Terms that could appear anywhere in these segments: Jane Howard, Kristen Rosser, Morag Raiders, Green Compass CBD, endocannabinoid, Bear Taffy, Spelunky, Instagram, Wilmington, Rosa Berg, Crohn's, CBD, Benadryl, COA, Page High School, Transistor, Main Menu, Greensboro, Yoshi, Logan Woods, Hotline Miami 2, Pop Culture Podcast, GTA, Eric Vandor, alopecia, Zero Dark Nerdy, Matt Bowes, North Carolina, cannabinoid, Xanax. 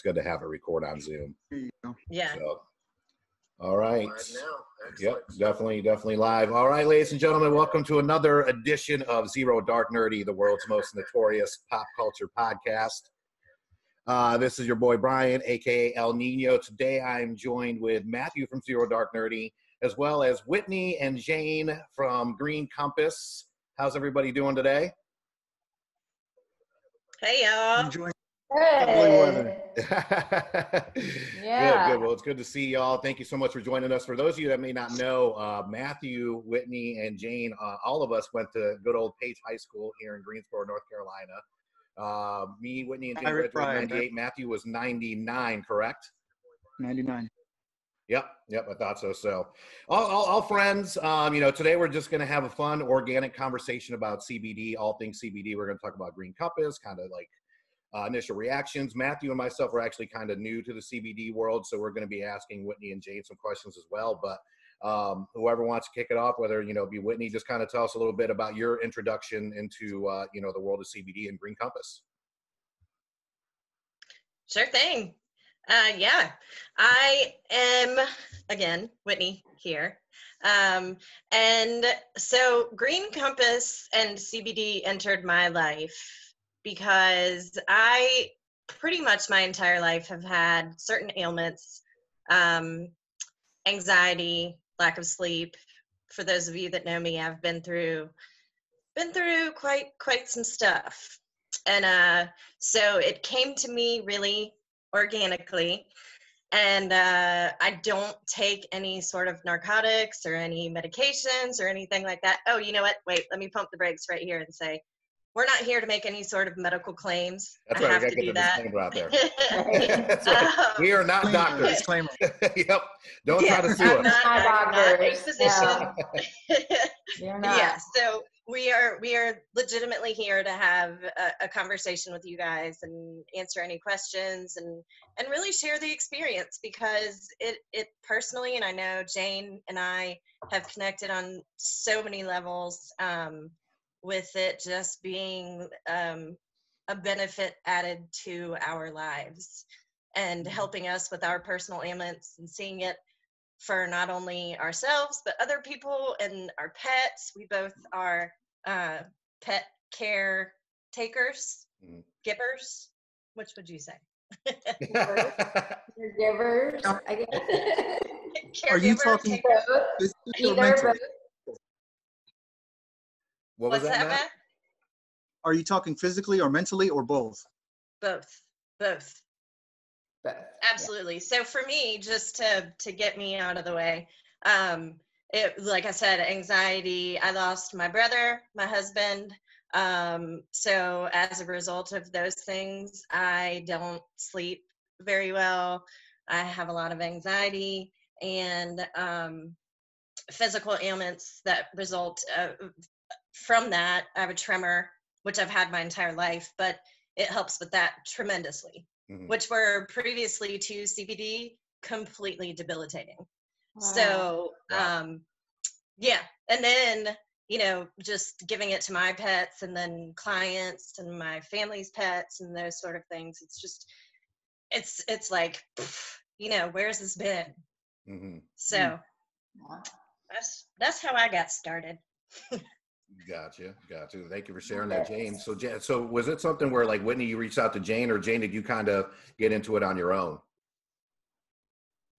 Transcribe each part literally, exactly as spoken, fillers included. it's good to have it record on Zoom. Yeah. So, all right. Yep, definitely, definitely live. All right, ladies and gentlemen, welcome to another edition of Zero Dark Nerdy, the world's most notorious pop culture podcast. Uh, this is your boy Brian, aka El Nino. Today I'm joined with Matthew from Zero Dark Nerdy, as well as Whitney and Jane from Green Compass. How's everybody doing today? Hey, y'all. Enjoying. Hey. Yeah. Good, good. Well, it's good to see y'all. Thank you so much for joining us. For those of you that may not know, uh, Matthew, Whitney, and Jane, uh, all of us went to good old Page High School here in Greensboro, North Carolina. Uh, me, Whitney, and Jane were ninety-eight. Matthew was ninety-nine, correct? ninety-nine. Yep, yep, I thought so. So, all, all, all friends, um, you know, today we're just going to have a fun, organic conversation about C B D, all things C B D. We're going to talk about Green Compass, kind of like uh, initial reactions. Matthew and myself are actually kind of new to the C B D world, so we're going to be asking Whitney and Jane some questions as well. But um, whoever wants to kick it off, whether, you know, be Whitney, just kind of tell us a little bit about your introduction into, uh, you know, the world of C B D and Green Compass. Sure thing. Uh, yeah, I am, again, Whitney here. Um, and so Green Compass and C B D entered my life because I pretty much my entire life have had certain ailments, um, anxiety, lack of sleep. For those of you that know me, I've been through, been through quite, quite some stuff. And uh, so it came to me really organically, and uh, I don't take any sort of narcotics or any medications or anything like that. Oh, you know what? Wait, let me pump the brakes right here and say, we're not here to make any sort of medical claims. That's I right. Have to do that. Out there. Right. um, we are not doctors. Disclaimer. Yep. Don't yeah, try to sue I'm us. Not, not a physician. Yeah. Not. Yeah. So we are we are legitimately here to have a, a conversation with you guys and answer any questions and and really share the experience, because it it personally, and I know Jane and I have connected on so many levels. Um, with it just being um, a benefit added to our lives and helping us with our personal ailments and seeing it for not only ourselves, but other people and our pets. We both are uh, pet care takers, mm-hmm. givers. Which would you say? Givers. You're givers, I guess. Are you talking both? Either both. What was What's that, Matt? Are you talking physically or mentally or both? Both, both, both. Absolutely. Yeah. So for me, just to to get me out of the way, um, it like I said, anxiety. I lost my brother, my husband. Um, so as a result of those things, I don't sleep very well. I have a lot of anxiety and um, physical ailments that result. Uh, From that, I have a tremor, which I've had my entire life, but it helps with that tremendously, mm-hmm. which were previously to C B D completely debilitating. Wow. So, wow. Um, yeah. And then, you know, just giving it to my pets and then clients and my family's pets and those sort of things. It's just, it's, it's like, pff, you know, where's this been? Mm-hmm. So mm-hmm. that's, that's how I got started. Gotcha, gotcha. Thank you for sharing that, Jane. So, so was it something where, like, Whitney, you reached out to Jane, or Jane, did you kind of get into it on your own?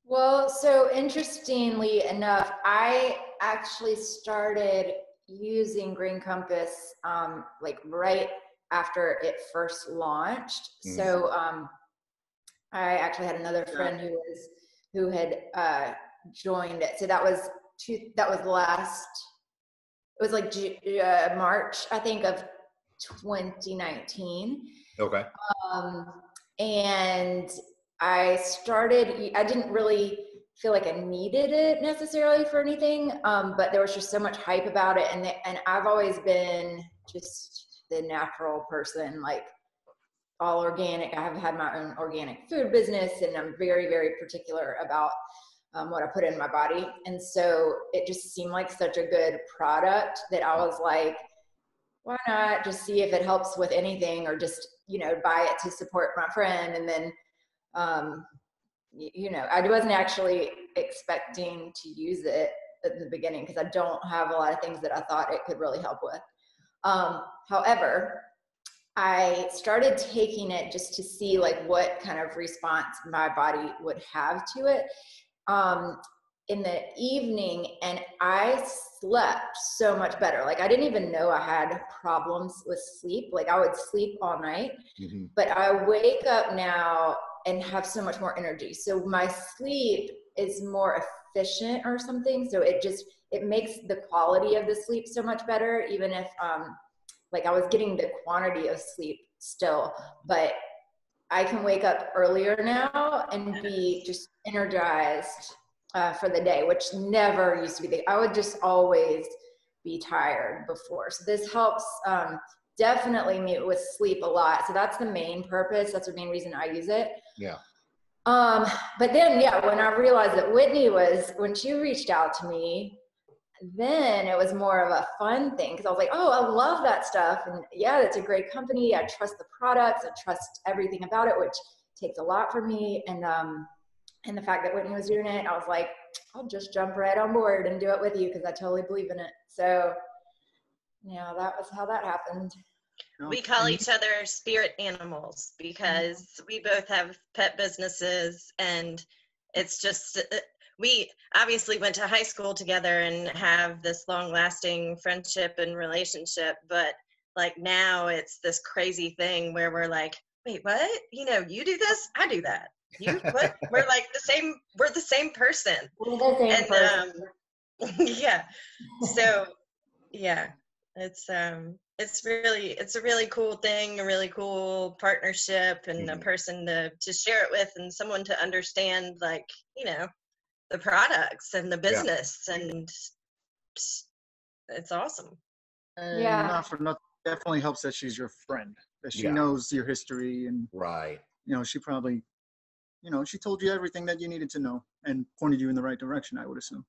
Well, so interestingly enough, I actually started using Green Compass, um, like, right after it first launched. Mm-hmm. So, um, I actually had another friend who was, who had uh, joined it. So that was two, that was last It was like uh, March, I think, of twenty nineteen. Okay. Um, and I started, I didn't really feel like I needed it necessarily for anything, um, but there was just so much hype about it. And, the, and I've always been just the natural person, like all organic. I have had my own organic food business, and I'm very, very particular about Um, what I put in my body. And so it just seemed like such a good product that I was like, why not just see if it helps with anything, or just, you know, buy it to support my friend. And then um, you know, I wasn't actually expecting to use it at the beginning because I don't have a lot of things that I thought it could really help with. Um, however, I started taking it just to see like what kind of response my body would have to it um, in the evening, and I slept so much better. Like I didn't even know I had problems with sleep. Like I would sleep all night, mm-hmm. but I wake up now and have so much more energy. So my sleep is more efficient or something. So it just, it makes the quality of the sleep so much better, even if um, like I was getting the quantity of sleep still, but I can wake up earlier now and be just energized uh, for the day, which never used to be the, I would just always be tired before. So this helps um, definitely me with sleep a lot. So that's the main purpose. That's the main reason I use it. Yeah. Um, but then, yeah, when I realized that Whitney was, when she reached out to me, then it was more of a fun thing. Cause I was like, oh, I love that stuff. And yeah, it's a great company. I trust the products. I trust everything about it, which takes a lot for me. And, um, and the fact that Whitney was doing it, I was like, I'll just jump right on board and do it with you. Cause I totally believe in it. So, you know, that was how that happened. We call each other spirit animals because we both have pet businesses, and it's just, we obviously went to high school together and have this long lasting friendship and relationship. But like now it's this crazy thing where we're like, wait, what? You know, you do this, I do that. You, what? We're like the same, we're the same person. We're the same and, person. Um, yeah. So yeah, it's, um, It's really, it's a really cool thing, a really cool partnership, and mm-hmm. a person to, to share it with, and someone to understand, like, you know, the products and the business, yeah. and it's awesome. And yeah. Not for nothing, definitely helps that she's your friend, that she yeah. knows your history, and right. You know, she probably, you know, she told you everything that you needed to know and pointed you in the right direction, I would assume.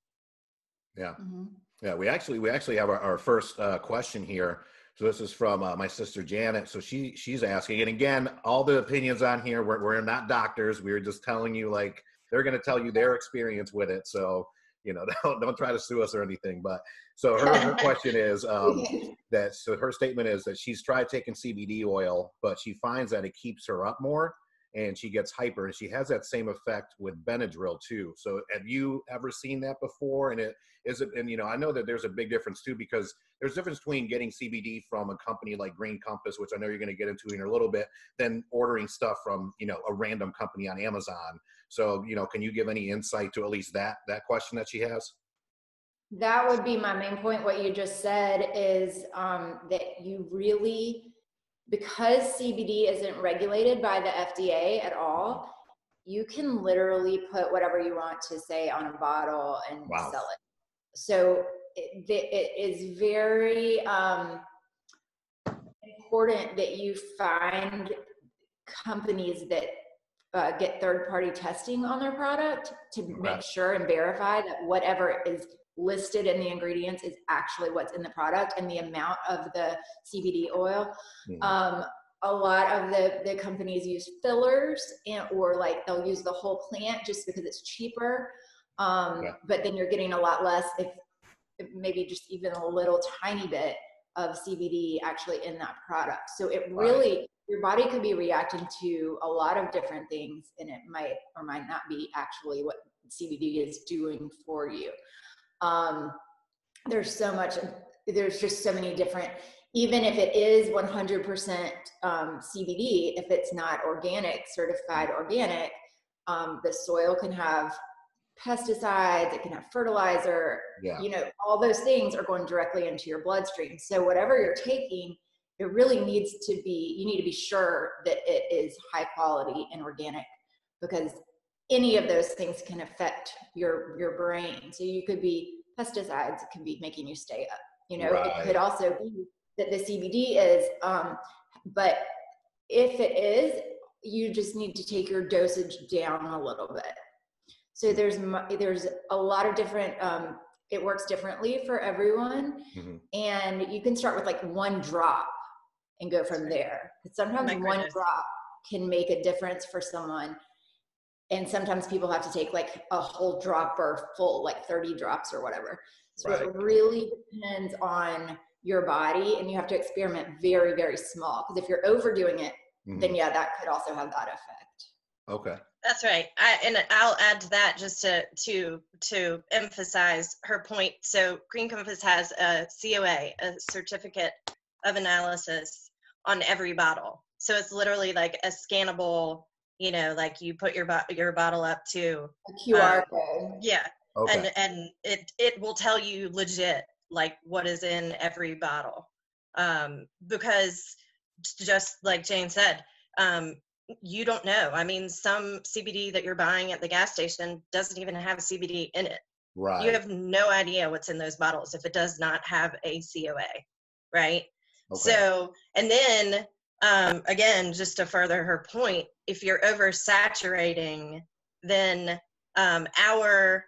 Yeah, mm-hmm. yeah. We actually, we actually have our, our first uh, question here. So this is from uh, my sister Janet. So she she's asking, and again, all the opinions on here, we're, we're not doctors. We're just telling you, like, they're going to tell you their experience with it. So, you know, don't, don't try to sue us or anything. But so her, her question is um, that, so her statement is that she's tried taking C B D oil, but she finds that it keeps her up more and she gets hyper, and she has that same effect with Benadryl too. So have you ever seen that before? And it is it, and you know, I know that there's a big difference too, because there's a difference between getting C B D from a company like Green Compass, which I know you're going to get into in a little bit, than ordering stuff from, you know, a random company on Amazon. So, you know, can you give any insight to at least that, that question that she has? That would be my main point. What you just said is um, that you really, because C B D isn't regulated by the F D A at all, you can literally put whatever you want to say on a bottle and wow. sell it. So it, it is very um, important that you find companies that uh, get third-party testing on their product to right. make sure and verify that whatever is listed in the ingredients is actually what's in the product and the amount of the C B D oil. Mm-hmm. Um, a lot of the, the companies use fillers, and or like they'll use the whole plant just because it's cheaper. Um, yeah. But then you're getting a lot less if, if maybe just even a little tiny bit of C B D actually in that product. So it really, right. your body could be reacting to a lot of different things, and it might or might not be actually what C B D is doing for you. Um, there's so much, there's just so many different, even if it is one hundred percent um, C B D, if it's not organic, certified organic, um, the soil can have pesticides, it can have fertilizer, yeah. you know, all those things are going directly into your bloodstream. So whatever you're taking, it really needs to be, you need to be sure that it is high quality and organic, because any of those things can affect your your brain. So you could be pesticides, it could be making you stay up. You know, right. it could also be that the C B D is, um, but if it is, you just need to take your dosage down a little bit. So there's there's a lot of different, um, it works differently for everyone. Mm-hmm. And you can start with like one drop and go from there. Sometimes one drop can make a difference for someone. And sometimes people have to take like a whole drop or full, like thirty drops or whatever. So right. It really depends on your body, and you have to experiment very, very small. Because if you're overdoing it, mm-hmm. then yeah, that could also have that effect. Okay. That's right. I, and I'll add to that just to, to, to emphasize her point. So Green Compass has a C O A, a certificate of analysis on every bottle. So it's literally like a scannable, you know, like you put your, bo your bottle up to a Q R um, code. Yeah. Okay. And, and it, it will tell you legit, like what is in every bottle. Um, because just like Jane said, um, you don't know. I mean, some C B D that you're buying at the gas station doesn't even have C B D in it. Right. You have no idea what's in those bottles if it does not have a C O A, right? Okay. So, and then, um, again, just to further her point, if you're oversaturating, then um, our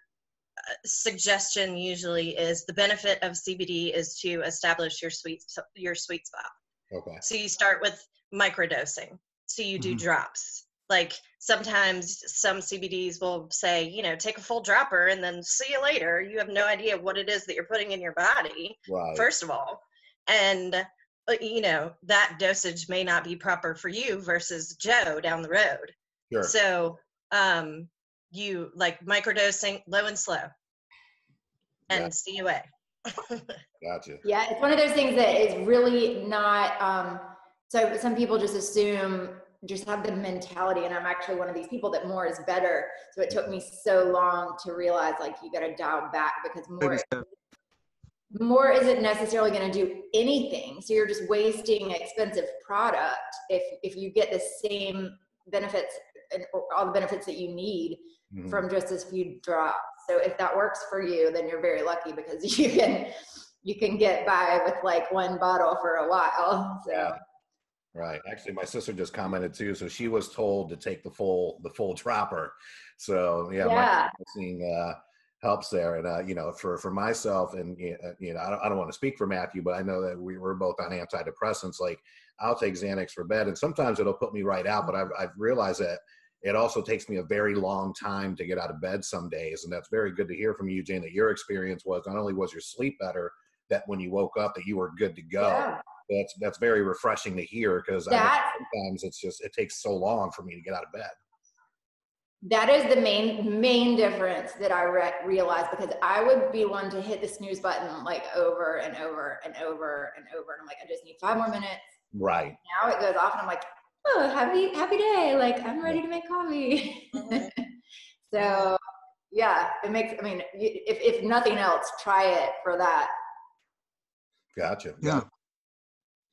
suggestion usually is the benefit of C B D is to establish your sweet, your sweet spot. Okay. So you start with microdosing. So you do mm-hmm. drops. Like sometimes some C B Ds will say, you know, take a full dropper and then see you later. You have no idea what it is that you're putting in your body, right. first of all. And, you know, that dosage may not be proper for you versus Joe down the road. Sure. So um, you like microdosing low and slow and C O A. Gotcha. Yeah, it's one of those things that is really not um, – so some people just assume, just have the mentality, and I'm actually one of these people that more is better. So it took me so long to realize, like, you got to dial back because more, more isn't necessarily going to do anything. So you're just wasting expensive product if, if you get the same benefits and all the benefits that you need mm-hmm. from just as few drops. So if that works for you, then you're very lucky because you can, you can get by with, like, one bottle for a while. So. Yeah. Right. Actually, my sister just commented too. So she was told to take the full, the full dropper. So yeah, yeah. My uh, helps there. And, uh, you know, for, for myself and, uh, you know, I don't, I don't want to speak for Matthew, but I know that we were both on antidepressants. Like I'll take Xanax for bed and sometimes it'll put me right out, but I've, I've realized that it also takes me a very long time to get out of bed some days. And that's very good to hear from you, Jane, that your experience was not only was your sleep better, that when you woke up that you were good to go. Yeah. That's, that's very refreshing to hear because sometimes it's just, it takes so long for me to get out of bed. That is the main, main difference that I re realized because I would be one to hit the snooze button like over and over and over and over. And I'm like, I just need five more minutes. Right. Now it goes off and I'm like, oh, happy, happy day. Like I'm ready to make coffee. So yeah, it makes, I mean, if, if nothing else, try it for that. Gotcha. Yeah.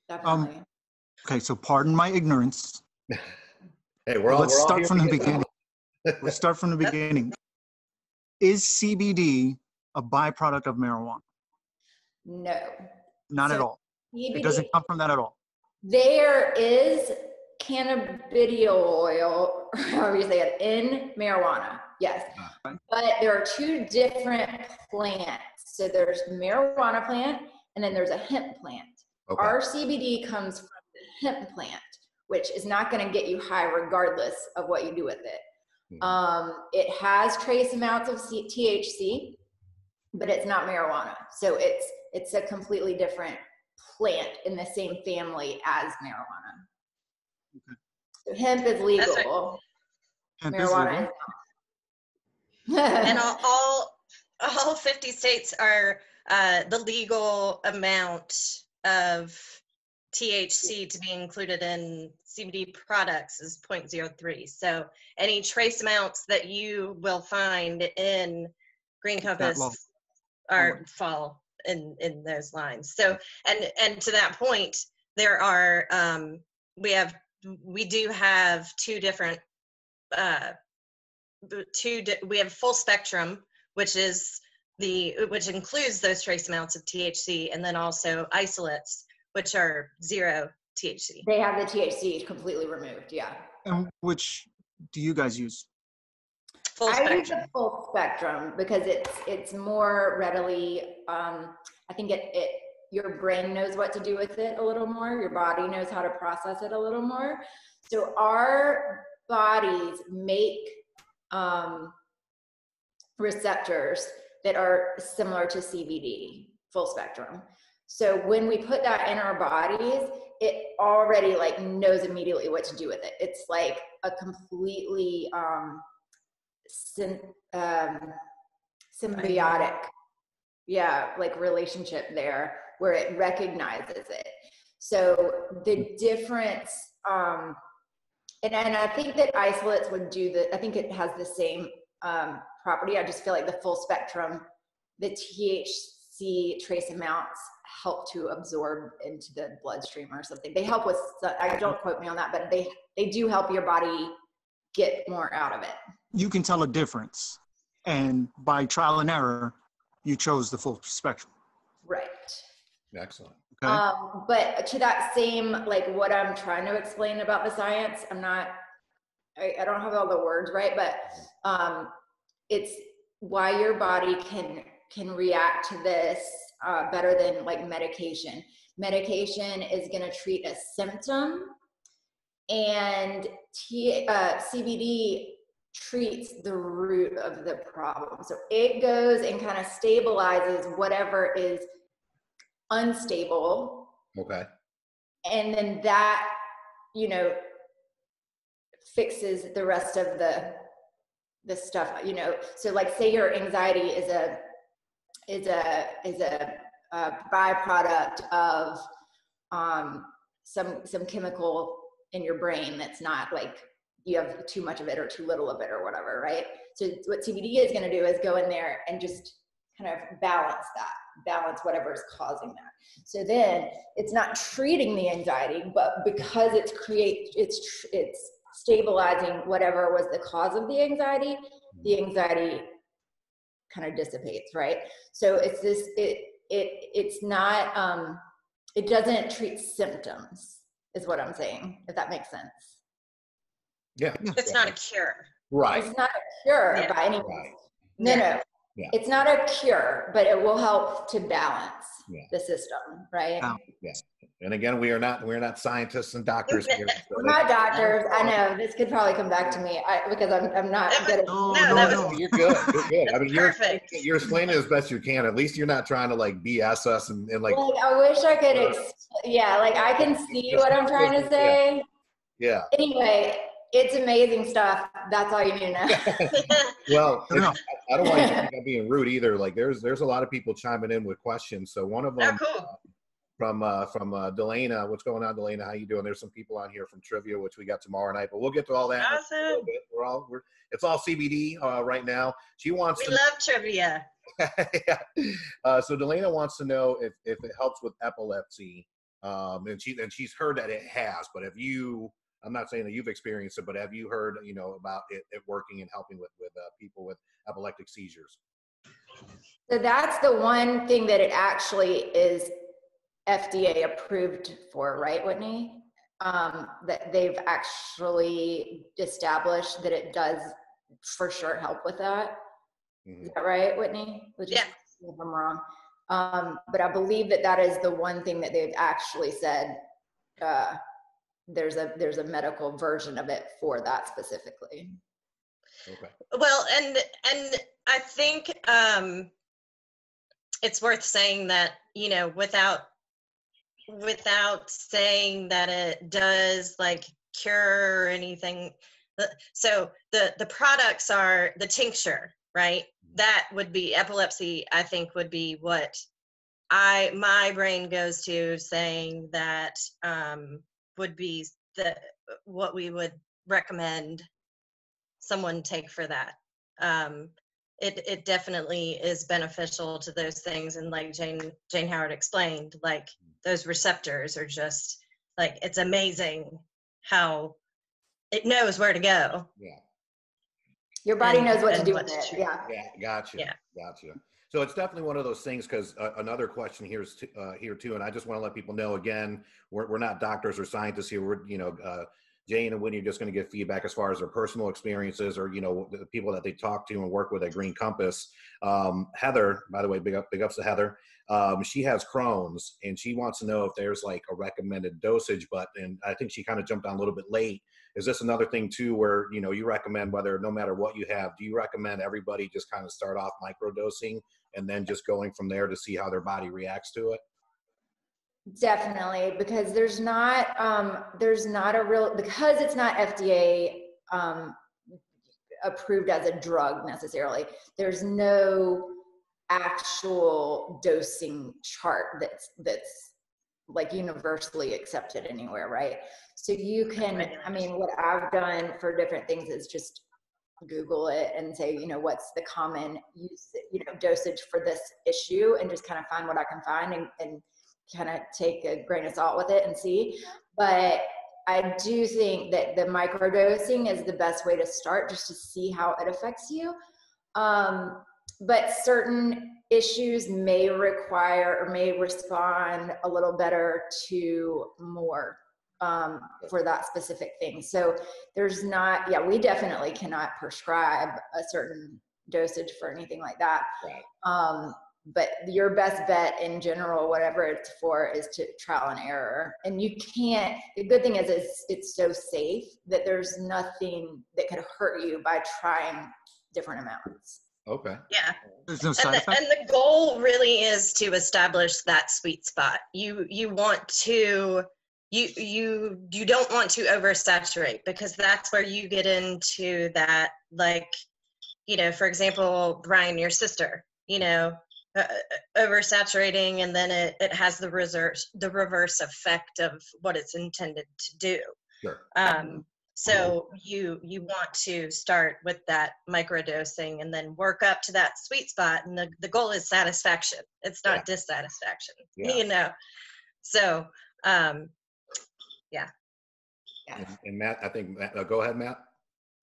Definitely. Um, okay, so pardon my ignorance. Hey, we're all, let's we're start all from the beginning. Let's start from the beginning. Is C B D a byproduct of marijuana? No. Not so at all. C B D, it doesn't come from that at all. There is cannabidiol oil, however you say it, in marijuana, yes. Okay. But there are two different plants. So there's marijuana plant and then there's a hemp plant. Okay. Our C B D comes from the hemp plant, which is not going to get you high regardless of what you do with it. Mm-hmm. Um, it has trace amounts of T H C, but it's not marijuana. So it's, it's a completely different plant in the same family as marijuana. Okay. So hemp is legal. Right. Marijuana is legal. And all, all, all fifty states are uh, the legal amount of T H C to be included in C B D products is zero point zero three. So any trace amounts that you will find in Green Compass are fall in, in those lines. So, and, and to that point, there are, um, we have, we do have two different, uh, two, di we have full spectrum, which is The, which includes those trace amounts of T H C and then also isolates, which are zero T H C. They have the T H C completely removed, yeah. And which do you guys use? Full I spectrum. use the full spectrum because it's, it's more readily, um, I think it, it, your brain knows what to do with it a little more, your body knows how to process it a little more. So our bodies make um, receptors that are similar to C B D, full spectrum. So when we put that in our bodies, it already like knows immediately what to do with it. It's like a completely um, syn um, symbiotic, yeah, like relationship there where it recognizes it. So the difference, um, and, and I think that isolates would do the, I think it has the same um, property. I just feel like the full spectrum, the T H C trace amounts help to absorb into the bloodstream or something. They help with, I don't quote me on that, but they, they do help your body get more out of it. You can tell a difference. And by trial and error, you chose the full spectrum. Right. Excellent. Okay. Um, but to that same, like what I'm trying to explain about the science, I'm not, I, I don't have all the words right, but um, it's why your body can, can react to this Uh, better than like medication. Medication is going to treat a symptom, and T, uh, C B D treats the root of the problem. So it goes and kind of stabilizes whatever is unstable. Okay. And then that, you know, fixes the rest of the, the stuff, you know. So like say your anxiety is a is a is a, a byproduct of um, some some chemical in your brain that's not like you have too much of it or too little of it or whatever, right? So what C B D is going to do is go in there and just kind of balance that, balance whatever is causing that. So then it's not treating the anxiety, but because it's create it's it's stabilizing whatever was the cause of the anxiety, the anxiety kind of dissipates, right? So it's this, it, it, it's not, um, it doesn't treat symptoms is what I'm saying, if that makes sense. Yeah. It's not a cure. Right. It's not a cure yeah. by any means. Right. No, yeah. no. Yeah. It's not a cure, but it will help to balance yeah. the system, right? Um, yes. And again, we are not, we're not scientists and doctors here. So we're not doctors. I know this could probably come back to me I, because I'm, I'm not good at no, no, no, no, you're good. You're good. I mean, you're, you're explaining it as best you can. At least you're not trying to like B S us and, and like, like, I wish I could, uh, yeah. Like I can see what I'm trying to say. Yeah. yeah. Anyway, it's amazing stuff. That's all you need to know. Well, no. I don't want to be being rude either. Like there's, there's a lot of people chiming in with questions. So one of them, oh, cool. from uh, from uh, Delana. What's going on, Delana? How you doing? There's some people on here from Trivia, which we got tomorrow night, but we'll get to all that. Awesome. In a little bit. We're all, we're, it's all C B D uh, right now. She wants we to- We love trivia. yeah. uh, so Delana wants to know if, if it helps with epilepsy. Um, and, she, and she's heard that it has, but have you, I'm not saying that you've experienced it, but have you heard, you know, about it, it working and helping with, with uh, people with epileptic seizures? So that's the one thing that it actually is F D A approved for, right, Whitney? Um, that they've actually established that it does for sure help with that. Mm-hmm. Is that right, Whitney? We'll just, yeah. If I'm wrong. Um, but I believe that that is the one thing that they've actually said uh, there's a there's a medical version of it for that specifically. Okay. Well, and, and I think um, it's worth saying that, you know, without without saying that it does like cure or anything. So the the products are the tincture, right? That would be epilepsy, I think, would be what I my brain goes to saying that um would be the what we would recommend someone take for that. um It, it definitely is beneficial to those things. And like Jane, Jane Howard explained, like those receptors are just like, it's amazing how it knows where to go. Yeah. Your body and, knows what to do with it. Yeah. yeah. Gotcha. Yeah. Gotcha. So it's definitely one of those things, because uh, another question here is uh, here too. And I just want to let people know, again, we're, we're not doctors or scientists here. We're, you know, uh, Jane and Whitney are just going to give feedback as far as their personal experiences, or, you know, the people that they talk to and work with at Green Compass. Um, Heather, by the way, big up, big ups to Heather. Um, she has Crohn's, and she wants to know if there's like a recommended dosage, but, and I think she kind of jumped on a little bit late. Is this another thing too, where, you know, you recommend, whether, no matter what you have, do you recommend everybody just kind of start off microdosing and then just going from there to see how their body reacts to it? Definitely, because there's not, um, there's not a real, because it's not F D A um, approved as a drug necessarily, there's no actual dosing chart that's, that's like universally accepted anywhere, right? So you can, I mean, what I've done for different things is just Google it and say, you know, what's the common use, you know, dosage for this issue, and just kind of find what I can find, and, and kind of take a grain of salt with it and see. But I do think that the microdosing is the best way to start, just to see how it affects you. Um, but certain issues may require or may respond a little better to more um, for that specific thing. So there's not, yeah, we definitely cannot prescribe a certain dosage for anything like that. Right. Um, But your best bet in general, whatever it's for, is to trial and error. And you can't, the good thing is it's, it's so safe that there's nothing that could hurt you by trying different amounts. Okay. Yeah. There's no side effect. And the goal really is to establish that sweet spot. You, you want to, you, you, you don't want to oversaturate, because that's where you get into that, like, you know, for example, Brian, your sister, you know, Uh, oversaturating, and then it, it has the reverse the reverse effect of what it's intended to do. Sure. Um, so you you want to start with that microdosing and then work up to that sweet spot, and the, the goal is satisfaction. It's not yeah. dissatisfaction. Yeah. You know. So um, yeah. Yeah. And, and Matt, I think Matt, uh, go ahead, Matt.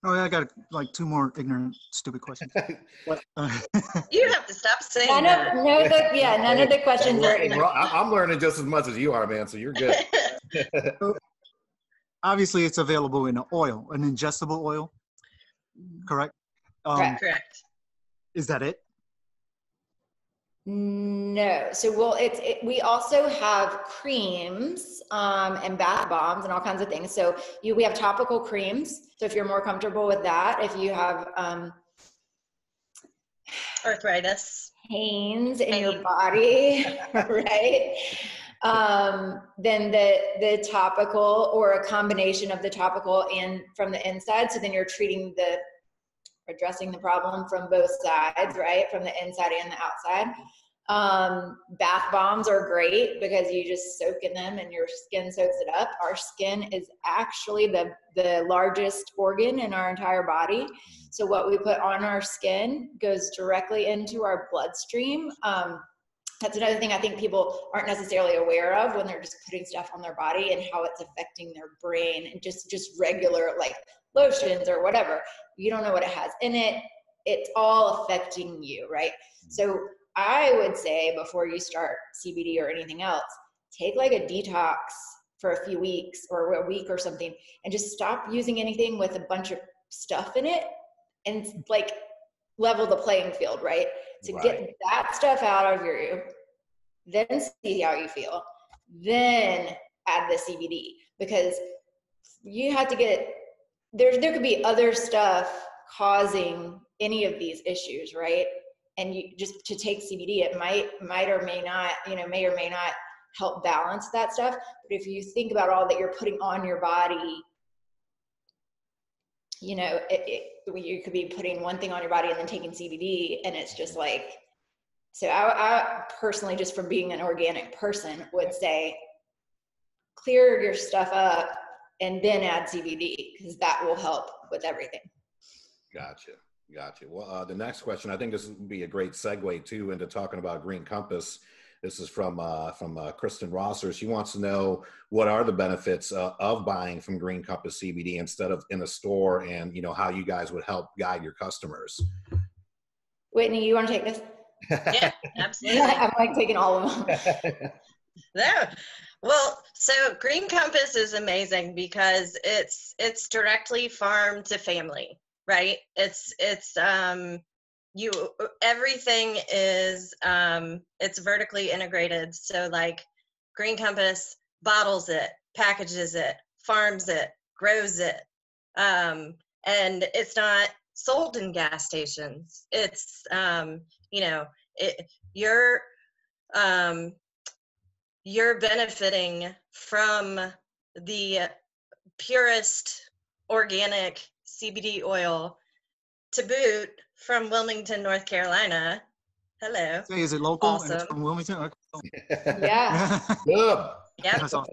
Oh, yeah, I got like two more ignorant, stupid questions. uh, you have to stop saying none that. Of, no, the, yeah, none of the questions are ignorant. Well, I'm learning just as much as you are, man, so you're good. So, obviously, it's available in an oil, an ingestible oil, correct? Um, correct, correct. Is that it? No. So, well, it's, it, we also have creams um, and bath bombs and all kinds of things. So you, we have topical creams. So if you're more comfortable with that, if you have um, arthritis, pains in Pain. your body, right? Um, then the, the topical, or a combination of the topical and from the inside. So then you're treating the, addressing the problem from both sides, right? From the inside and the outside. Um, bath bombs are great because you just soak in them and your skin soaks it up. Our skin is actually the, the largest organ in our entire body. So what we put on our skin goes directly into our bloodstream. Um, that's another thing I think people aren't necessarily aware of when they're just putting stuff on their body, and how it's affecting their brain, and just, just regular like lotions or whatever. You don't know what it has in it. It's all affecting you, right? So I would say, before you start C B D or anything else, take like a detox for a few weeks or a week or something, and just stop using anything with a bunch of stuff in it, and like level the playing field, right? So right. Get that stuff out of you, then see how you feel, then add the C B D, because you have to get, there, there could be other stuff causing any of these issues, right? And you just to take C B D, it might, might or may not, you know, may or may not help balance that stuff. But if you think about all that you're putting on your body, you know, it, it, you could be putting one thing on your body and then taking C B D, and it's just like, so I, I personally, just from being an organic person, would say clear your stuff up and then add C B D, because that will help with everything. Gotcha. Gotcha. Well, uh, the next question, I think this would be a great segue too into talking about Green Compass. This is from uh, from uh, Kristen Rosser. She wants to know, what are the benefits uh, of buying from Green Compass C B D instead of in a store, and you know how you guys would help guide your customers. Whitney, you want to take this? Yeah, absolutely. I'm like taking all of them. No. Well, so So Green Compass is amazing because it's it's directly farm to family, right? It's it's um you everything is um it's vertically integrated. So like Green Compass bottles it, packages it, farms it, grows it, um, and it's not sold in gas stations. It's um, you know it, you're um, you're benefiting from the purest organic C B D oil, to boot, from Wilmington, North Carolina. Hello. So is it local? Awesome. It's from Wilmington? Yeah. Yeah. Yep. Awesome.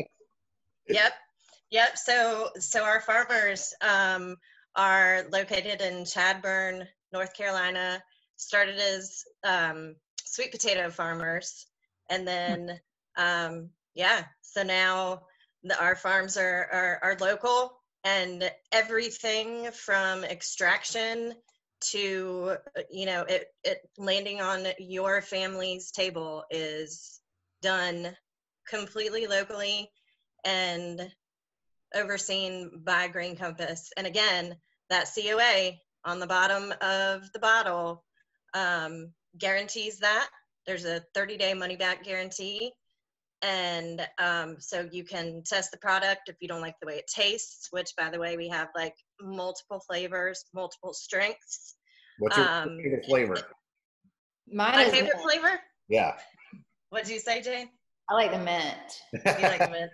Yep. Yep. So, so our farmers um, are located in Chadburn, North Carolina, started as um, sweet potato farmers. And then, um, yeah, so now the, our farms are, are, are local, and everything from extraction to, you know, it, it landing on your family's table is done completely locally and overseen by Green Compass. And again, that C O A on the bottom of the bottle um, guarantees that. There's a thirty day money back guarantee. And um, so you can test the product if you don't like the way it tastes, which, by the way, we have like multiple flavors, multiple strengths. What's your um, favorite flavor? Mine My favorite mint. flavor? Yeah. What did you say, Jane? I like the mint. You like the mint?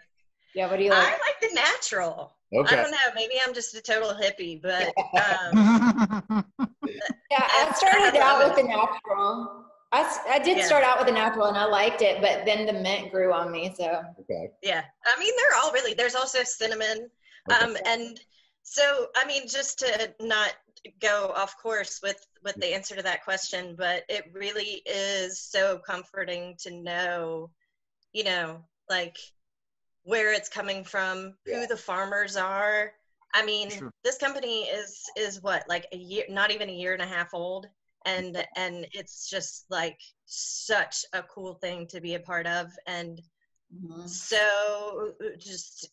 Yeah, what do you like? I like the natural. Okay. I don't know. Maybe I'm just a total hippie, but. Um, yeah, I started I out with it. the natural. I, I did yeah. start out with the natural, and I liked it, but then the mint grew on me, so. Okay. Yeah. I mean, they're all really, there's also cinnamon. Okay. Um, and so, I mean, just to not go off course with, with the answer to that question, but it really is so comforting to know, you know, like, where it's coming from, yeah. who the farmers are. I mean, sure. this company is, is what, like a year, not even a year and a half old. And, and it's just like such a cool thing to be a part of. And mm-hmm. so just,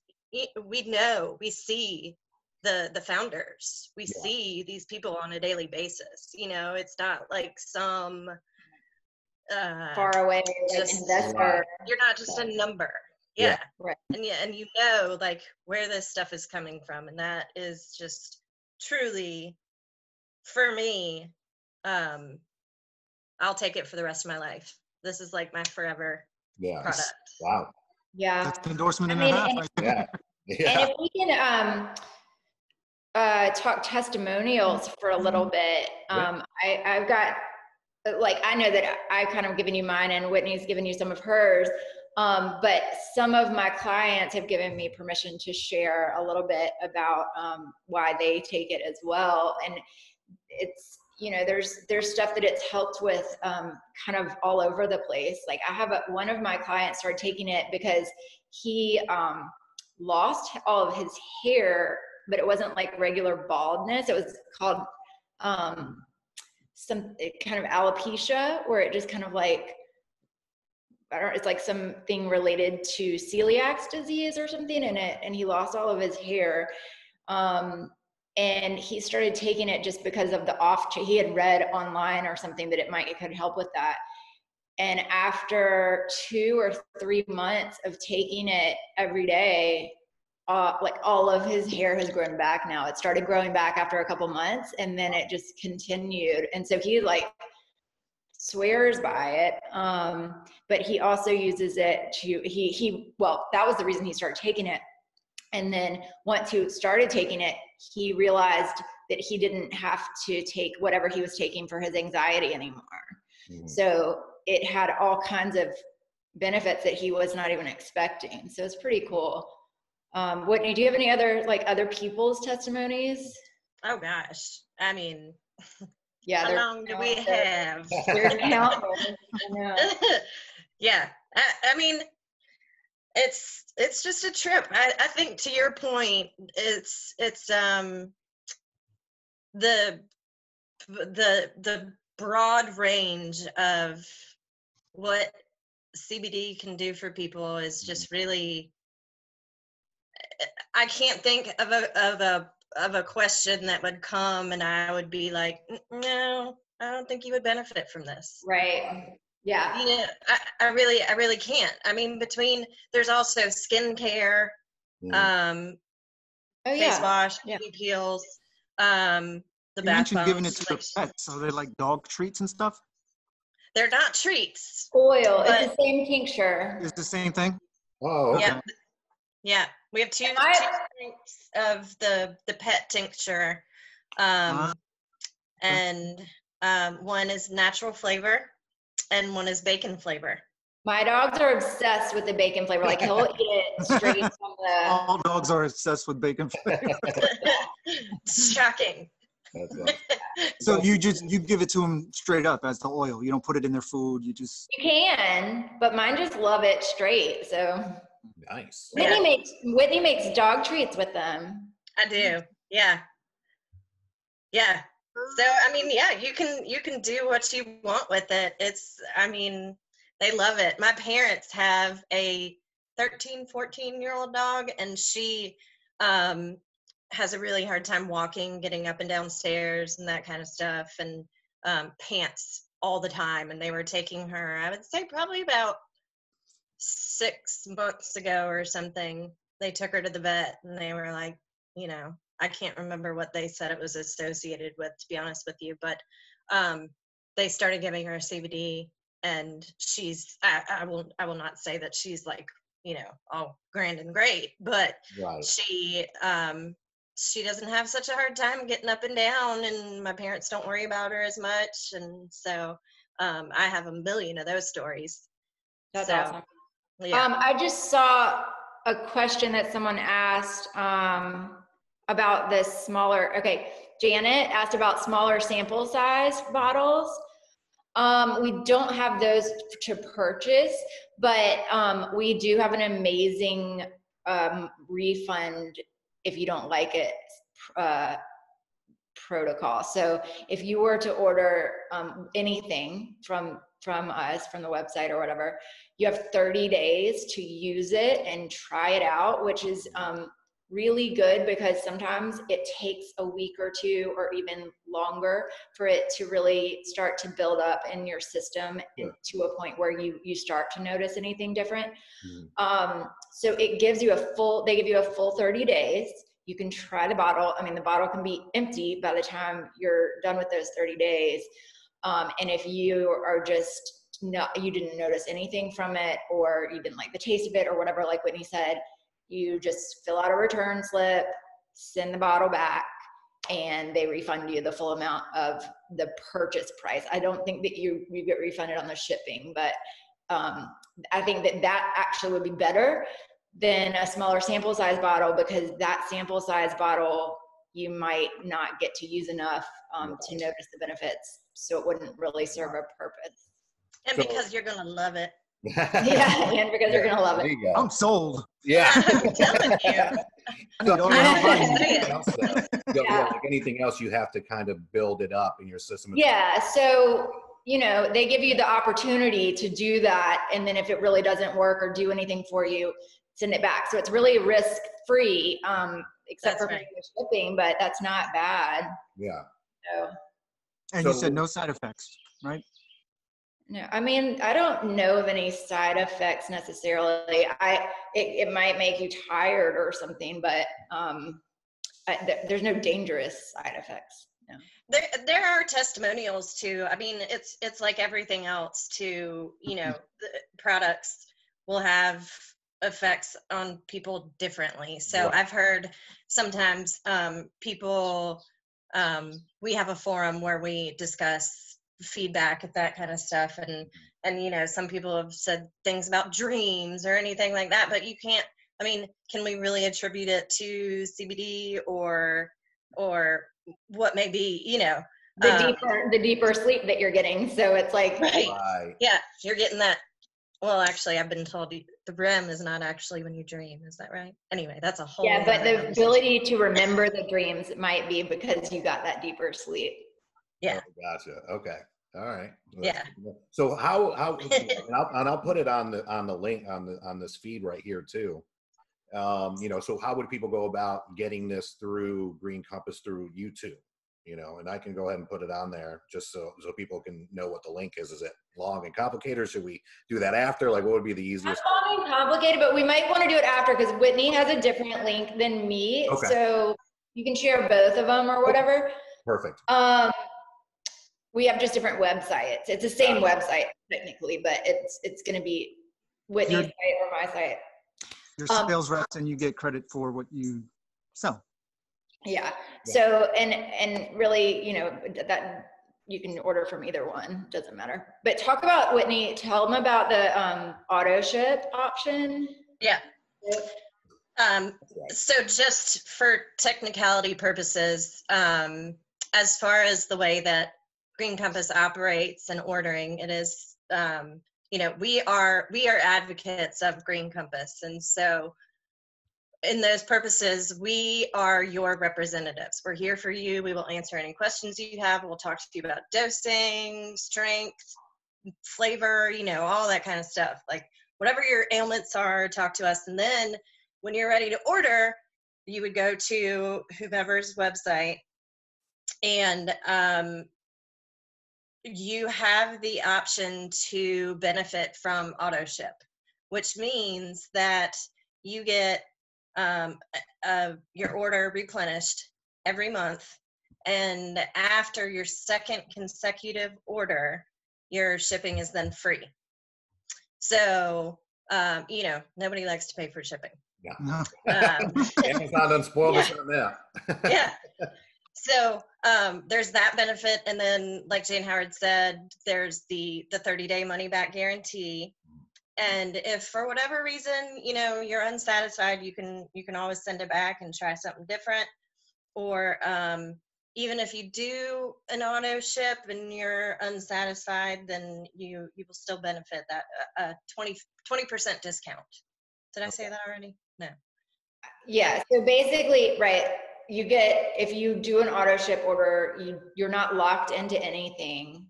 we know, we see the, the founders, we yeah. see these people on a daily basis. You know, it's not like some, uh, far away, just, investor. You're not just a number. Yeah. yeah. Right. And yeah, and you know, like, where this stuff is coming from. And that is just truly, for me, um, I'll take it for the rest of my life. This is like my forever yeah. product. Wow. Yeah. That's an endorsement in I mean, half, and, right? yeah. yeah. And if we can, um, uh, talk testimonials for a little bit. Um, yeah. I, I've got, like, I know that I've kind of given you mine, and Whitney's given you some of hers. Um, but some of my clients have given me permission to share a little bit about um, why they take it as well. And it's, you know, there's there's stuff that it's helped with um, kind of all over the place. Like I have a, one of my clients started taking it because he um, lost all of his hair, but it wasn't like regular baldness. It was called um, some kind of alopecia, where it just kind of like, I don't, it's like something related to celiac's disease or something, and it, and he lost all of his hair. Um, and he started taking it just because of the off, he had read online or something that it might, it could help with that. And after two or three months of taking it every day, uh, like all of his hair has grown back now. It started growing back after a couple months, and then it just continued. And so he like, swears by it, um, but he also uses it to, he, he, well, that was the reason he started taking it. And then once he started taking it, he realized that he didn't have to take whatever he was taking for his anxiety anymore. Mm-hmm. So it had all kinds of benefits that he was not even expecting. So it's pretty cool. Um, Whitney, do you have any other, like other people's testimonies? Oh gosh. I mean, yeah, how long do we have? Yeah, I, I mean, it's it's just a trip. I, I think to your point, it's it's um the the the broad range of what C B D can do for people is just really I can't think of a of a of a question that would come and I would be like, no, I don't think you would benefit from this. Right. Yeah. You know, I, I really, I really can't. I mean, between, there's also skincare, mm. um, oh, yeah. face wash, yeah. peels, um, the bath bombs. You've given it to like, the pets, so they're like dog treats and stuff? They're not treats. Oil. It's the same tincture. It's the same thing? Oh, okay. Yeah. Yeah. We have two, I, two drinks of the, the pet tincture. Um, uh, and um, one is natural flavor and one is bacon flavor. My dogs are obsessed with the bacon flavor. Like, he'll eat it straight from the... All dogs are obsessed with bacon flavor. It's shocking. That's awesome. So you just, you give it to them straight up as the oil. You don't put it in their food. You just... You can, but mine just love it straight, so... Nice. Whitney yeah. makes Whitney makes dog treats with them. I do. Yeah. Yeah. So I mean, yeah, you can you can do what you want with it. It's I mean, they love it. My parents have a thirteen, fourteen year old dog, and she um has a really hard time walking, getting up and down stairs and that kind of stuff, and um pants all the time, and they were taking her, I would say probably about six months ago or something. They took her to the vet and they were like, you know, I can't remember what they said it was associated with, to be honest with you, but um, they started giving her C B D, and she's, I, I will I will not say that she's like, you know, all grand and great, but right. she, um, she doesn't have such a hard time getting up and down, and my parents don't worry about her as much, and so um, I have a million of those stories. That's so awesome. Yeah. Um, I just saw a question that someone asked um, about this smaller, okay, Janet asked about smaller sample size bottles. Um, we don't have those to purchase, but um, we do have an amazing um, refund if you don't like it uh, protocol. So if you were to order um, anything from from us, from the website or whatever, you have thirty days to use it and try it out, which is um, really good, because sometimes it takes a week or two or even longer for it to really start to build up in your system yeah. to a point where you, you start to notice anything different. Mm-hmm. Um, so it gives you a full, they give you a full thirty days. You can try the bottle. I mean, the bottle can be empty by the time you're done with those thirty days. Um, and if you are just not, you didn't notice anything from it, or you didn't like the taste of it or whatever, like Whitney said, you just fill out a return slip, send the bottle back, and they refund you the full amount of the purchase price. I don't think that you, you get refunded on the shipping, but um, I think that that actually would be better than a smaller sample size bottle, because that sample size bottle you might not get to use enough um, to notice the benefits. So it wouldn't really serve a purpose. And so, because you're going to love it. Yeah, and because yeah, you're going to love it. Go. I'm sold. Yeah. I'm telling you. So, don't know so, yeah. Yeah, like anything else, you have to kind of build it up in your system. Yeah, so, you know, they give you the opportunity to do that, and then if it really doesn't work or do anything for you, send it back. So it's really risk-free, um, except that's for right. shipping, but that's not bad. Yeah. So. And so, you said no side effects, right? No, I mean, I don't know of any side effects necessarily. I it, it might make you tired or something, but um, I, th there's no dangerous side effects. No. There, there are testimonials too. I mean, it's it's like everything else too. You know, the products will have effects on people differently. So yeah. I've heard sometimes um, people. Um, we have a forum where we discuss feedback and that kind of stuff. And, and, you know, some people have said things about dreams or anything like that, but you can't, I mean, can we really attribute it to C B D or, or what may be, you know, the um, deeper, the deeper sleep that you're getting. So it's like, right. Right. Yeah, you're getting that. Well, actually, I've been told the R E M is not actually when you dream. Is that right? Anyway, that's a whole. Yeah, but the ability to remember the dreams might be because you got that deeper sleep. Yeah. Oh, gotcha. Okay. All right. Yeah. So how how and, I'll, and I'll put it on the on the link on the on this feed right here too. Um, you know, so how would people go about getting this through Green Compass, through YouTube? You know, and I can go ahead and put it on there just so, so people can know what the link is. Is it long and complicated, or should we do that after? Like, what would be the easiest? It's long and complicated, but we might want to do it after, because Whitney has a different link than me. Okay. So you can share both of them or whatever. Perfect. Um, we have just different websites. It's the same website technically, but it's it's going to be Whitney's your, site or my site. Your um, sales reps, and you get credit for what you sell. Yeah. So, and, and really, you know, that you can order from either one, doesn't matter. But talk about, Whitney, tell them about the um, auto ship option. Yeah. Um, so just for technicality purposes, um, as far as the way that Green Compass operates and ordering, it is, um, you know, we are, we are advocates of Green Compass. And so, in those purposes, we are your representatives. We're here for you. We will answer any questions you have. We'll talk to you about dosing, strength, flavor, you know, all that kind of stuff. Like, whatever your ailments are, talk to us. And then when you're ready to order, you would go to whomever's website, and um, you have the option to benefit from auto ship, which means that you get um uh your order replenished every month, and after your second consecutive order, your shipping is then free. So um you know, nobody likes to pay for shipping. Yeah. No. Um, Amazon doesn't spoil us on that. Yeah. So um there's that benefit, and then, like Jane Howard said, there's the the thirty day money back guarantee. And if for whatever reason, you know, you're unsatisfied, you can you can always send it back and try something different. Or um, even if you do an auto ship and you're unsatisfied, then you you will still benefit that uh, twenty percent discount. Did I say that already? No. Yeah. So basically, right, you get, if you do an auto ship order, you you're not locked into anything.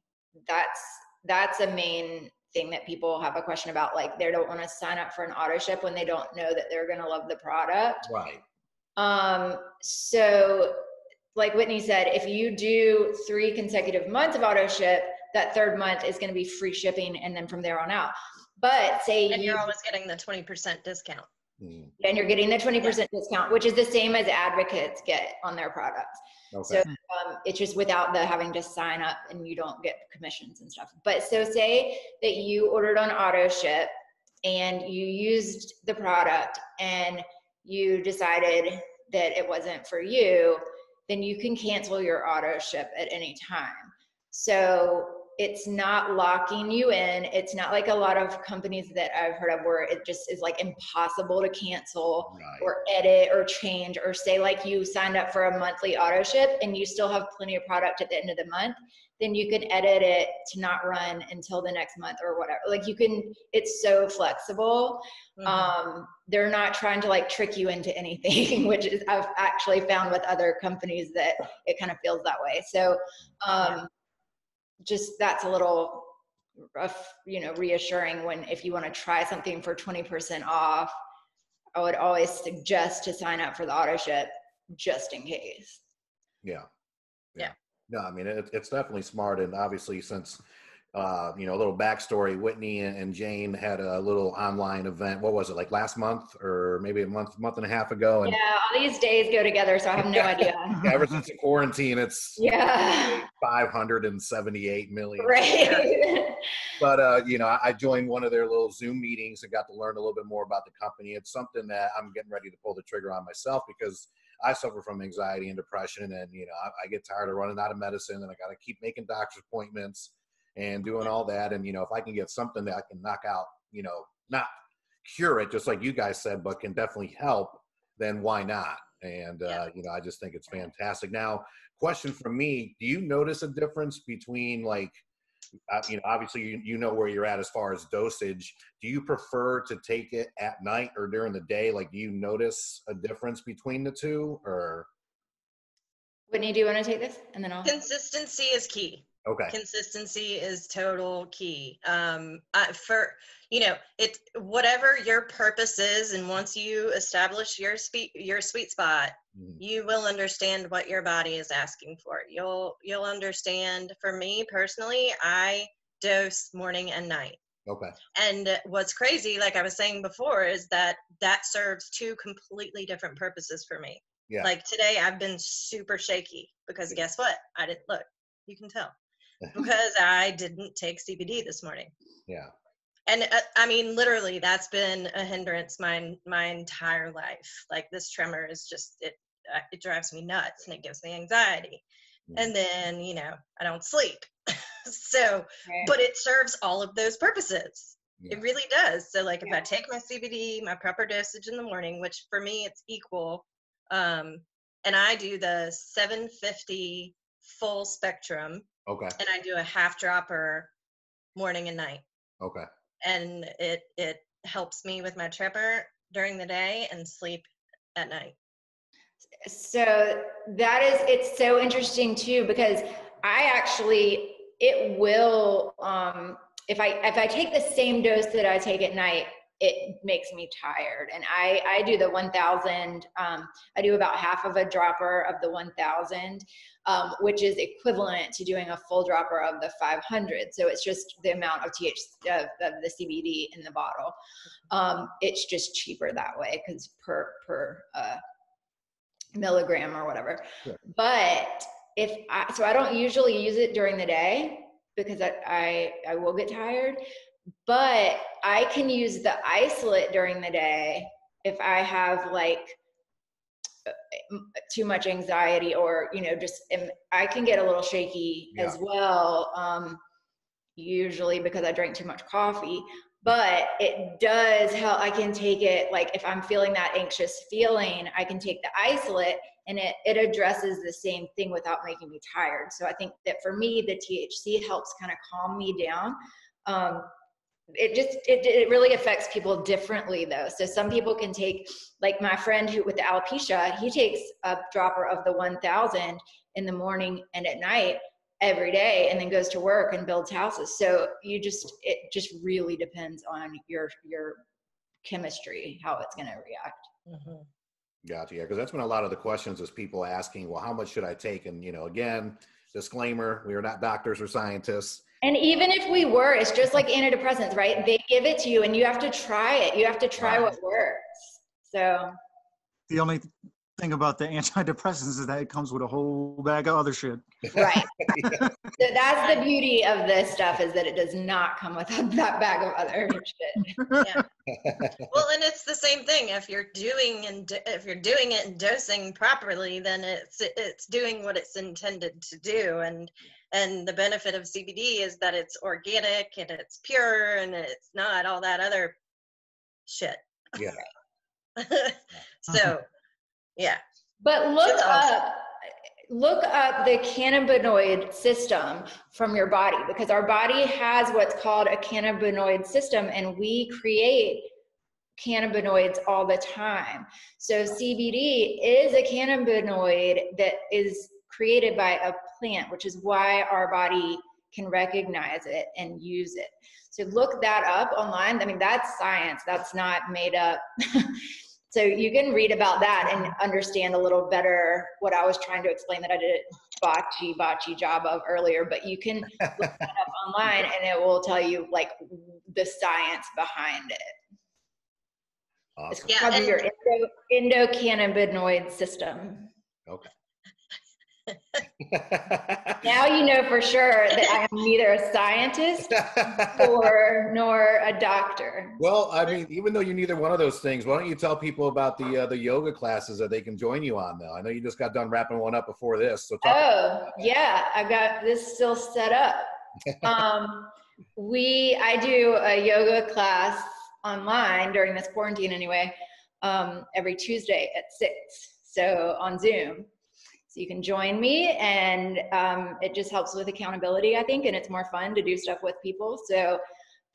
That's that's a main thing that people have a question about, like they don't want to sign up for an auto ship when they don't know that they're going to love the product. Right. Um, so like Whitney said, if you do three consecutive months of auto ship, that third month is going to be free shipping. And then from there on out, but say and you're you, always getting the twenty percent discount. And you're getting the twenty percent yeah. discount, which is the same as advocates get on their products. Okay. So um, it's just without the having to sign up, and you don't get commissions and stuff. But so say that you ordered on auto ship and you used the product and you decided that it wasn't for you, then you can cancel your auto ship at any time. So it's not locking you in. It's not like a lot of companies that I've heard of where it just is like impossible to cancel right. or edit or change, or say like you signed up for a monthly auto ship and you still have plenty of product at the end of the month, then you could edit it to not run until the next month or whatever. Like you can, it's so flexible. Mm-hmm. Um, they're not trying to like trick you into anything, which is I've actually found with other companies that it kind of feels that way. So, um, yeah. just that's a little rough, you know, reassuring when, if you want to try something for twenty percent off, I would always suggest to sign up for the auto ship just in case. Yeah. Yeah. No, I mean, it, it's definitely smart. And obviously since, uh, you know, a little backstory, Whitney and, and Jane had a little online event. What was it, like last month or maybe a month, month and a half ago? And yeah, all these days go together, so I have no idea. Ever since the quarantine, it's yeah, five hundred seventy-eight million. Right. But, uh, you know, I joined one of their little Zoom meetings and got to learn a little bit more about the company. It's something that I'm getting ready to pull the trigger on myself, because I suffer from anxiety and depression, and, you know, I, I get tired of running out of medicine, and I got to keep making doctor's appointments and doing all that. And, you know, if I can get something that I can knock out, you know, not cure it, just like you guys said, but can definitely help, then why not? And, uh, you know, I just think it's fantastic. Now, question from me, do you notice a difference between, like, uh, you know, obviously, you, you know where you're at as far as dosage. Do you prefer to take it at night or during the day? Like, do you notice a difference between the two? Or Whitney, do you want to take this? And then I'll. Consistency is key. Okay. Consistency is total key. Um, I, for, you know, it, whatever your purpose is, and once you establish your spe- your sweet spot, mm-hmm. you will understand what your body is asking for. You'll, you'll understand. For me personally, I dose morning and night. Okay. And what's crazy, like I was saying before, is that that serves two completely different purposes for me. Yeah. Like today I've been super shaky because guess what? I didn't look. You can tell. Because I didn't take C B D this morning. Yeah. And uh, I mean, literally, that's been a hindrance my my entire life. Like this tremor is just, it uh, it drives me nuts and it gives me anxiety. Mm. And then, you know, I don't sleep. So, right. But it serves all of those purposes. Yeah. It really does. So like if yeah. I take my C B D, my proper dosage in the morning, which for me it's equal. Um, and I do the seven fifty full spectrum. Okay. And I do a half dropper morning and night. Okay. And it, it helps me with my tremor during the day and sleep at night. So that is, it's so interesting too, because I actually, it will, um, if I, if I take the same dose that I take at night, it makes me tired. And I, I do the one thousand, um, I do about half of a dropper of the one thousand, um, which is equivalent to doing a full dropper of the five hundred. So it's just the amount of T H C, of, of the C B D in the bottle. Um, it's just cheaper that way because per, per uh, milligram or whatever. Sure. But if I, so I don't usually use it during the day because I, I, I will get tired. But I can use the isolate during the day if I have like too much anxiety or, you know, just, I can get a little shaky yeah. as well. Um, usually because I drink too much coffee, but it does help. I can take it. Like if I'm feeling that anxious feeling, I can take the isolate and it, it addresses the same thing without making me tired. So I think that for me, the T H C helps kind of calm me down. Um, It just, it, it really affects people differently though. So some people can take, like my friend who with the alopecia, he takes a dropper of the one thousand in the morning and at night every day and then goes to work and builds houses. So you just, it just really depends on your, your chemistry, how it's going to react. Mm-hmm. Gotcha. Yeah. Cause that's been a lot of the questions is people asking, well, how much should I take? And, you know, again, disclaimer, we are not doctors or scientists. And even if we were, it's just like antidepressants, right? They give it to you and you have to try it. You have to try what works. So the only thing about the antidepressants is that it comes with a whole bag of other shit. Right. Yeah. So that's the beauty of this stuff is that it does not come with that bag of other shit. Yeah. Well, and it's the same thing. If you're doing and if you're doing it and dosing properly, then it's it's doing what it's intended to do. And And the benefit of C B D is that it's organic and it's pure and it's not all that other shit. Yeah. So, yeah. But look so, up, look up the cannabinoid system from your body because our body has what's called a cannabinoid system and we create cannabinoids all the time. So C B D is a cannabinoid that is created by a plant, which is why our body can recognize it and use it. So look that up online. I mean, that's science. That's not made up. So you can read about that and understand a little better what I was trying to explain that I did a botchy, botchy job of earlier, but you can look that up online and it will tell you like the science behind it. Awesome. It's called yeah, your endo, endocannabinoid system. Okay. Now you know for sure that I'm neither a scientist or nor a doctor. Well, I mean, even though you're neither one of those things, why don't you tell people about the uh, the yoga classes that they can join you on? Though I know you just got done wrapping one up before this. So talk oh yeah, I got this still set up. um, we I do a yoga class online during this quarantine anyway, um, every Tuesday at six, so on Zoom. So you can join me and um, it just helps with accountability, I think, and it's more fun to do stuff with people. So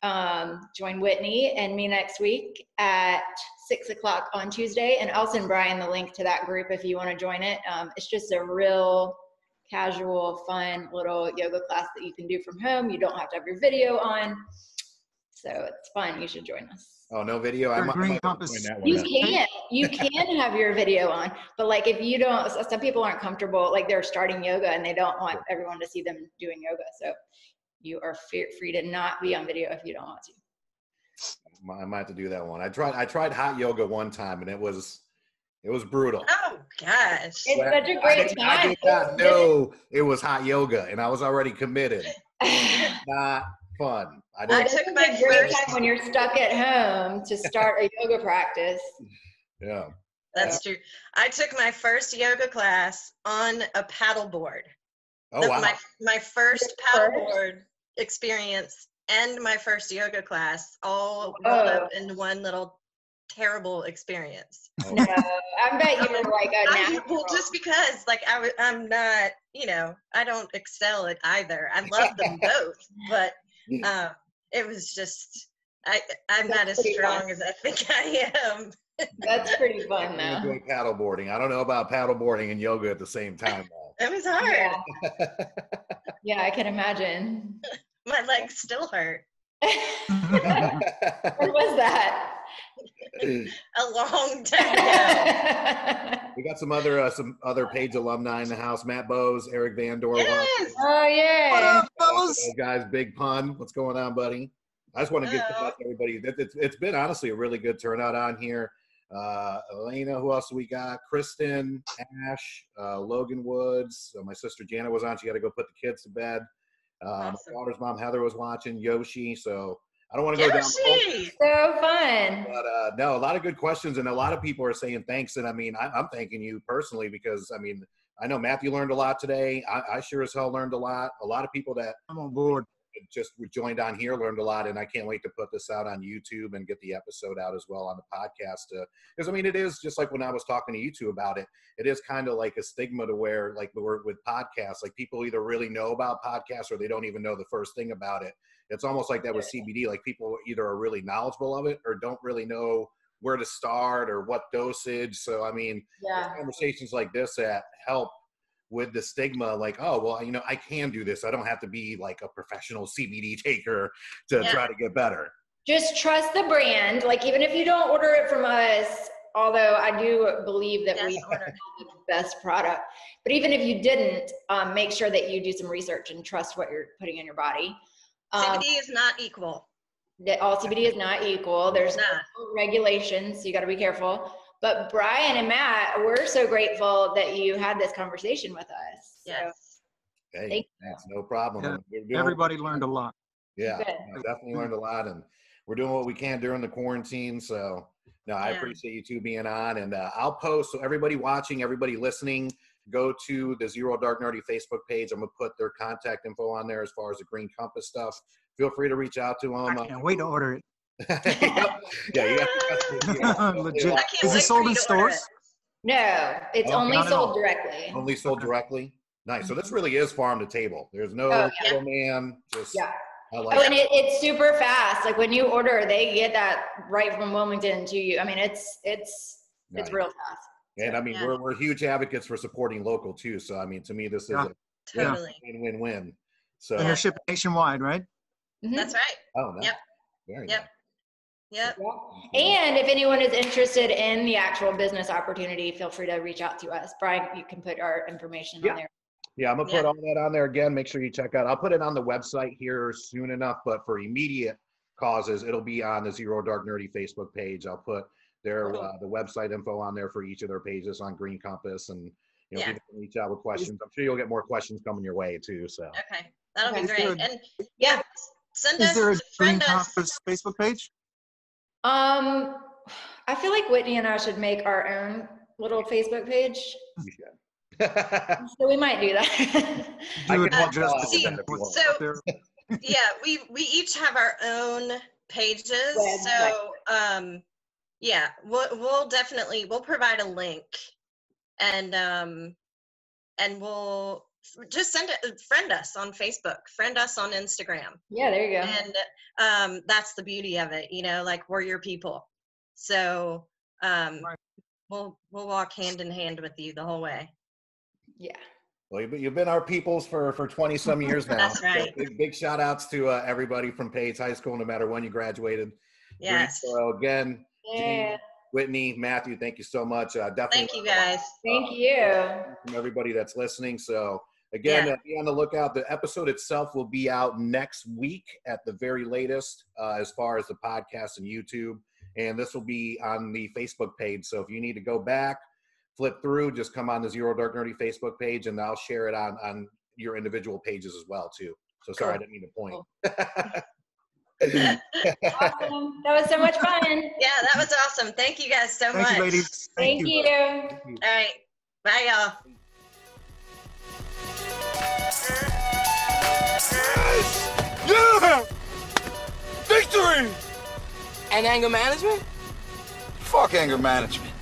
um, join Whitney and me next week at six o'clock on Tuesday. And I'll send Brian the link to that group if you want to join it. Um, it's just a real casual, fun little yoga class that you can do from home. You don't have to have your video on. So it's fun. You should join us. Oh, no video? I might join that one. You can. You can have your video on. But like if you don't, some people aren't comfortable. Like they're starting yoga and they don't want everyone to see them doing yoga. So you are free to not be on video if you don't want to. I might have to do that one. I tried I tried hot yoga one time and it was it was brutal. Oh gosh. It's but such a great I, time. I did not know it was hot yoga and I was already committed. Not fun. I didn't I took it's my a great first time when you're stuck at home to start a yoga practice. Yeah. That's yeah. true. I took my first yoga class on a paddleboard. Oh That's wow. my my first paddleboard experience. And my first yoga class all rolled up into one little terrible experience. No, I bet you were like a natural. I, well, just because, like, I, I'm not, you know, I don't excel at either. I love them both, but um, it was just, I, I'm That's not as strong fun. as I think I am. That's pretty fun, though. Doing paddleboarding. I don't know about paddleboarding and yoga at the same time. It was hard. Yeah, yeah, I can imagine. My legs still hurt. When was that? A long time ago. We got some other uh, some other Page alumni in the house. Matt Bowes, Eric Vandor. Yes! Oh, yeah. What up, Bowes? Hey guys, big pun. What's going on, buddy? I just want to give uh, everybody. It's, it's been, honestly, a really good turnout on here. Uh, Elena, who else we got? Kristen, Ash, uh, Logan Woods. Uh, my sister Janet was on. She got to go put the kids to bed. Um, awesome. My daughter's mom Heather was watching Yoshi, so I don't want to go down. Yoshi, so fun. But uh, no, a lot of good questions, and a lot of people are saying thanks. And I mean, I, I'm thanking you personally because I mean, I know Matthew learned a lot today. I, I sure as hell learned a lot. A lot of people that I'm on board just joined on here learned a lot, and I can't wait to put this out on YouTube and get the episode out as well on the podcast. Because uh, I mean, it is just like when I was talking to you two about it. It is kind of like a stigma to where, like, we're with podcasts, like people either really know about podcasts or they don't even know the first thing about it. It's almost like that with C B D. Like people either are really knowledgeable of it or don't really know where to start or what dosage. So I mean, yeah. conversations like this that help with the stigma, like, oh, well, you know, I can do this. I don't have to be like a professional C B D taker to yeah. try to get better. Just trust the brand. Like, even if you don't order it from us, although I do believe that yes. we order the best product, but even if you didn't, um, make sure that you do some research and trust what you're putting in your body. Um, C B D is not equal. All C B D is not equal. There's not regulations, so you got to be careful. But Brian and Matt, we're so grateful that you had this conversation with us. Yes. So, hey, thank that's you. No problem. Yeah, everybody learned a lot. Yeah, no, definitely learned a lot. And we're doing what we can during the quarantine. So, no, I yeah. appreciate you two being on. And uh, I'll post. So everybody watching, everybody listening, go to the Zero Dark Nerdy Facebook page. I'm going to put their contact info on there as far as the Green Compass stuff. Feel free to reach out to them. I can't uh, wait to order it. yeah, yeah. yeah. Legit. Is it sold in stores? No, it's oh, only sold directly. Only sold directly. Nice. So this really is farm to table. There's no oh, yeah. man. Just, yeah. I like oh, it. and it, it's super fast. Like when you order, they get that right from Wilmington to you. I mean, it's it's nice. It's real fast. And so, I mean, yeah. we're we're huge advocates for supporting local too. So I mean, to me, this is yeah. a totally. win-win-win. So and they're shipping nationwide, right? Mm-hmm. That's right. Oh, no. Yep. Very yep. nice. Yep. And if anyone is interested in the actual business opportunity, feel free to reach out to us. Brian, you can put our information yeah. on there. Yeah, I'm going to yeah. put all that on there again. Make sure you check out. I'll put it on the website here soon enough, but for immediate causes, it'll be on the Zero Dark Nerdy Facebook page. I'll put their cool. uh, the website info on there for each of their pages on Green Compass, and you know, yeah. people can reach out with questions. I'm sure you'll get more questions coming your way too. So okay, that'll be great. And yeah, send us. Is there a Green Compass Facebook page? Um, I feel like Whitney and I should make our own little Facebook page. So we might do that. Do uh, just see, so, yeah, we, we each have our own pages. Yeah, so, um, yeah, we'll, we'll definitely, we'll provide a link and, um, and we'll just send it, friend us on Facebook, friend us on Instagram. Yeah, there you go. And um, that's the beauty of it, you know, like we're your people. So um, right. we'll, we'll walk hand in hand with you the whole way. Yeah. Well, you've been our peoples for, for twenty some years now. That's right. So big, big shout outs to uh, everybody from Page High School, no matter when you graduated. Yes. Greensboro, again, yeah. Jean, Whitney, Matthew, thank you so much. Uh, definitely. Thank you guys. Uh, thank you. From everybody that's listening. So again, yeah. uh, be on the lookout. The episode itself will be out next week at the very latest, uh, as far as the podcast and YouTube. And this will be on the Facebook page. So if you need to go back, flip through, just come on the Zero Dark Nerdy Facebook page, and I'll share it on, on your individual pages as well, too. So cool. Sorry, I didn't mean to point. Cool. Awesome. That was so much fun. Yeah, that was awesome. Thank you guys so Thank much. You, ladies. Thank, Thank you. you. Thank you. All right. Bye, y'all. Yes! Yeah! Victory! And anger management? Fuck anger management.